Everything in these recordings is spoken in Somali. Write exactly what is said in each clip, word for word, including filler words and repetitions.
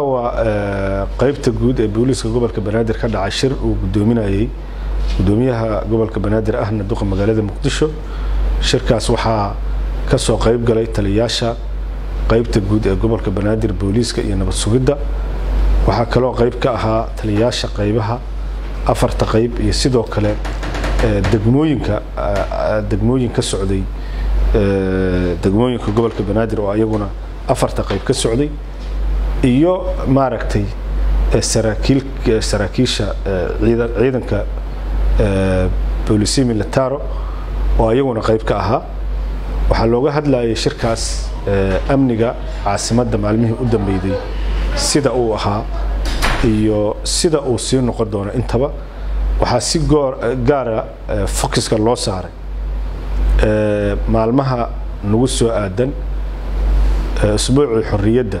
caawa qaybta guud ee booliska gobolka Banaadir ka dhacay shir uu gudoominayay gudoomiyaha gobolka Banaadir ahna duqa magaalada Muqdisho shirkaas waxa ka soo qayb galay taliyaasha qaybta guud ee gobolka Banaadir booliska iyo nabad sugidda waxa kale oo qayb ka ahaa taliyaasha qaybaha afarta qayb iyo sidoo kale degmooyinka degmooyinka socday degmooyinka gobolka Banaadir oo ayaguna afarta qayb ka socday iyo maaragtay saraakiil saraakiisha ciidanka booliska militaro oo ayaguna qayb ka ahaa waxa looga hadlayay shirkaas amniga caasimadda maalmihii u dambeeyay sida uu ahaa iyo sida uu sii noqon doono intaba waxa si gaara focuska loo saaray ee maalmaha nagu soo aadan usbuucii xorriyadda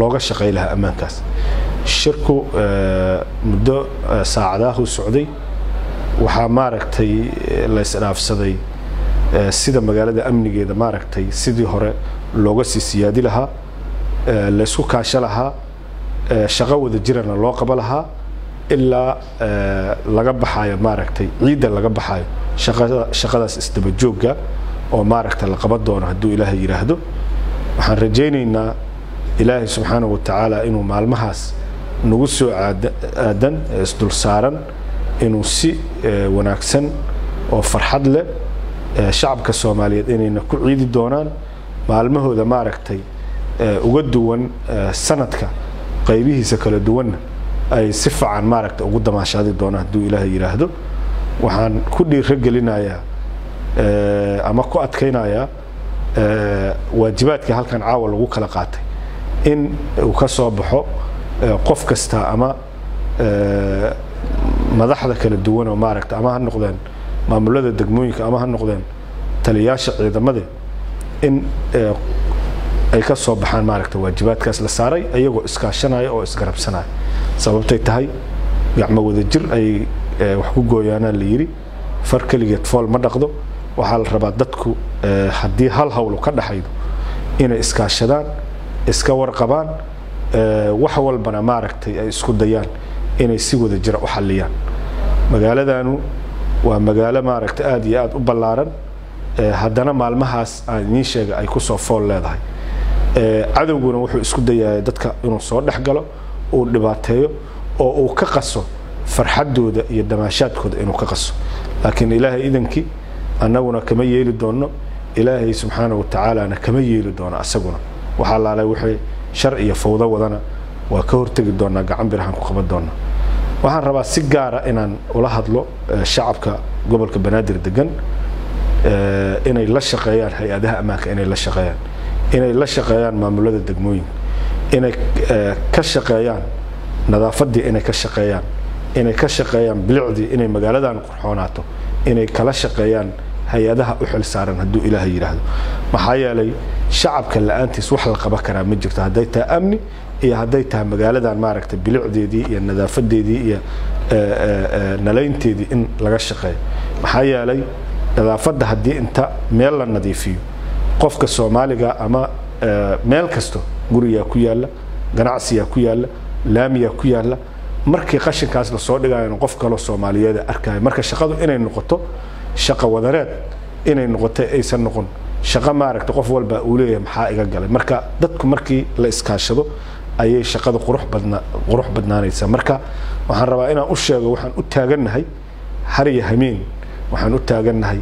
looga shaqeey lahaa ammaankaas shirku muddo saacadaha u socday waxa maaragtay la isdhaafsaday sida magaalada amnigeeda maaragtay sidii hore looga sii siyaadi lahaa la isku kaashan lahaa shaqo wada jirana loo qaban lahaa إلا لقى بحاية ماركتي عيدا لقى بحاية شقة شقة استبجوجة أو ماركتي لقى بدون هدو إلهي يرهدو وحنرجيني إن إلهي سبحانه وتعالى إنه مع المحاس نوسو عاد آدن استلصارا إنه سي وناكسن أو فرحد له شعب كالصومالية إن كل عيد الدونان مع المهودة ماركتي وجدون سنتك قيبيه سكال دون أي صفة عن ماركت وجود مع شهادة دونه دو إلهي يرهدو وحن كل رجلنا يا أما قوات كينا يا واجباتك هل كان عاول وقوك لقاتي إن وكسر بحق قف كستا أما ما ضحدك للدوان وماركت أما هالنقدان ما مولد الدجمويك أما هالنقدان تلياش إذا ماذا إن أي كسر بحان ماركت واجبات كاس للساري أيجو إسكاشنا أو إسكرب سناي sababtay tahay gacmo wada jir ay wax ku gooyaana la yiri farkaliga fool ma dhaqdo waxa la rabaa dadku hadii hal hawl ka dhaxaydo inay iskaashadaan iska warqabaan wax walbana maaragtay ay isku dayaan inay si wada jir u xaliyaan magaaladanu waa magaalo maaragtay aad iyo aad u ballaaran haddana maalmahaas aan sheega ay ku soo fool leedahay cadawguna wuxuu isku dayaa dadka inuu soo dhaxgalo oo dhibaateeyo oo uu ka qaso farxadooda iyo damaashaadkooda inuu ka qaso laakiin ilaahay idanki annaguna kama yeeli doono ilaahay subhanahu wa ta'ala na kama yeeli doono asaguna waxa la leeyahay wixii shar iyo fawdo wadana waa ka hortagi doona gacan birahan ku qaban doona waxaan rabaa si gaara inaan ula hadlo shacabka gobolka Banaadir degan inay la shaqeeyaan hay'adaha ammaanka inay la shaqeeyaan inay la shaqeeyaan maamulada degmooyinka inay ka shaqeeyaan nadaafadii inay ka shaqeeyaan inay ka shaqeeyaan bilicdi inay magaaladan qurxoonaato inay kala shaqeeyaan hay'adaha u xil saaran haduu ilaahay yiraahdo maxaa yeelay shacabka la'aantiis wax la qaba karaa ma jirto haday taa amni iyo haday taa magaaladan maaragtay bilicdeedii iyo nadaafadeedii iyo nalaynteedii in laga shaqeeyo maxaa yeelay nadaafada hadii inta meel la nadiifiyo qofka Soomaaliga ama meel kasto guriga ku yaala ganacsiga ku yaala laamiga ku yaala markii qashinkaas la soo dhigaayo qof kale Soomaaliyeed arkay marka shaqadu inay noqoto shaqo wadareed inay noqoto aysan noqon shaqo maaragta qof walba uu leeyahay maxaa iga galay marka dadku markii la iskaashado ayay shaqadu qurux badna qurux badnaanaysa marka waxaan rabaa inaan u sheego waxaan u taaganahay har iyo hameen waxaan u taaganahay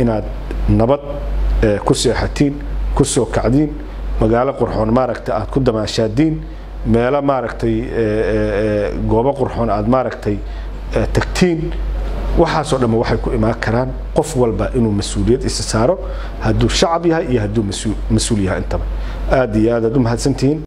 inaad nabad ku seexatiin ku soo kacdiin magaalo qurxoon maaragtay aad ku damaashaadin meelo maaragtay goobo qurxoon aad maaragtay tagtiin waxa soo dhama waxay ku imaan karaan qof walba inuu mas'uuliyad isa saaro haduu shacab yahay iyo haduu mas'uul yahay intaba aad iyo aad u mahadsantiin